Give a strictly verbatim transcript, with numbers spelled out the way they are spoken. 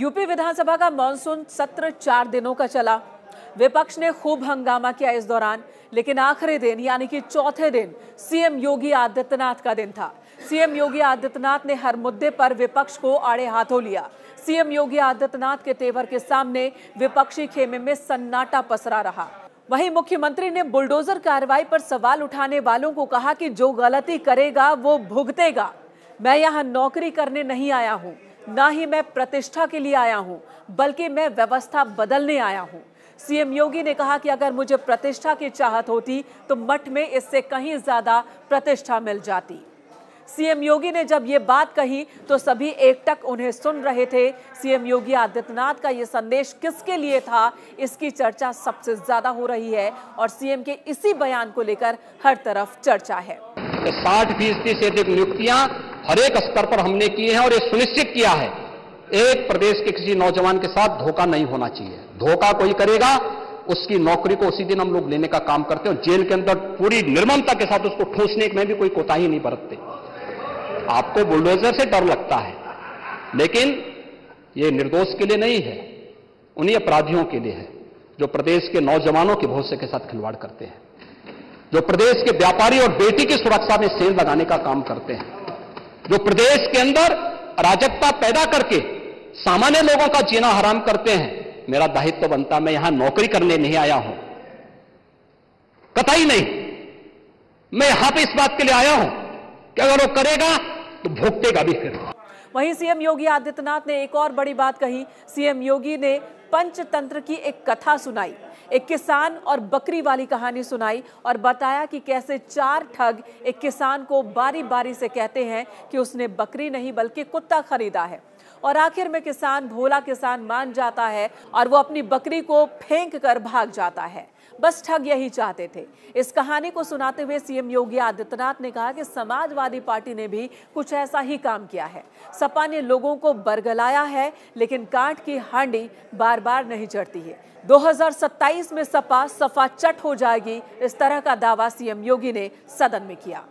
UP विधानसभा का monsoon सत्र चार दिनों का चला। विपक्ष ने खूब हंगामा किया इस दौरान, लेकिन आखिरी दिन यानी कि चौथे दिन सीएम योगी आदित्यनाथ का दिन था। सीएम योगी आदित्यनाथ ने हर मुद्दे पर विपक्ष को आड़े हाथों लिया। सीएम योगी आदित्यनाथ के तेवर के सामने विपक्षी खेमे में सन्नाटा पसरा रहा। वहीं मुख्यमंत्री ने बुलडोजर कार्रवाई पर सवाल उठाने वालों को कहा कि जो गलती करेगा वो भुगतेगा। मैं यहाँ नौकरी करने नहीं आया हूँ, ना ही मैं प्रतिष्ठा के लिए आया हूँ, बल्कि मैं व्यवस्था बदलने आया हूँ। सीएम योगी ने कहा कि अगर मुझे प्रतिष्ठा की चाहत होती तो मठ में इससे कहीं ज्यादा प्रतिष्ठा मिल जाती। सीएम योगी ने जब ये बात कही तो सभी एकटक उन्हें सुन रहे थे। सीएम योगी आदित्यनाथ का ये संदेश किसके लिए था, इसकी चर्चा सबसे ज्यादा हो रही है और सीएम के इसी बयान को लेकर हर तरफ चर्चा है। साठ फीसदी से अधिक नियुक्तियां हरेक स्तर पर हमने की हैं और ये सुनिश्चित किया है एक प्रदेश के किसी नौजवान के साथ धोखा नहीं होना चाहिए। धोखा कोई करेगा उसकी नौकरी को उसी दिन हम लोग लेने का काम करते हैं और जेल के अंदर पूरी निर्ममता के साथ उसको ठूसने में भी कोई कोताही नहीं बरतते। आपको बुलडोजर से डर लगता है, लेकिन ये निर्दोष के लिए नहीं है, उन्हीं अपराधियों के लिए है जो प्रदेश के नौजवानों के भविष्य के साथ खिलवाड़ करते हैं, जो प्रदेश के व्यापारी और बेटी की सुरक्षा में सेंध लगाने का काम करते हैं, जो प्रदेश के अंदर अराजकता पैदा करके सामान्य लोगों का जीना हराम करते हैं। मेरा दायित्व तो बनता, मैं यहां नौकरी करने नहीं आया हूं, कतई नहीं। मैं यहां पर इस बात के लिए आया हूं कि अगर वो करेगा तो भुगतेगा भी। फिर वहीं सीएम योगी आदित्यनाथ ने एक और बड़ी बात कही। सीएम योगी ने पंचतंत्र की एक कथा सुनाई, एक किसान और बकरी वाली कहानी सुनाई और बताया कि कैसे चार ठग एक किसान को बारी बारी से कहते हैं कि उसने बकरी नहीं बल्कि कुत्ता खरीदा है और आखिर में किसान, भोला किसान मान जाता है और वो अपनी बकरी को फेंक कर भाग जाता है। बस ठग यही चाहते थे। इस कहानी को सुनाते हुए सीएम योगी आदित्यनाथ ने कहा कि समाजवादी पार्टी ने भी कुछ ऐसा ही काम किया है। सपा ने लोगों को बरगलाया है, लेकिन कांट की हांडी बार बार नहीं चढ़ती है। दो हज़ार सत्ताईस में सपा सफाचट हो जाएगी, इस तरह का दावा सीएम योगी ने सदन में किया।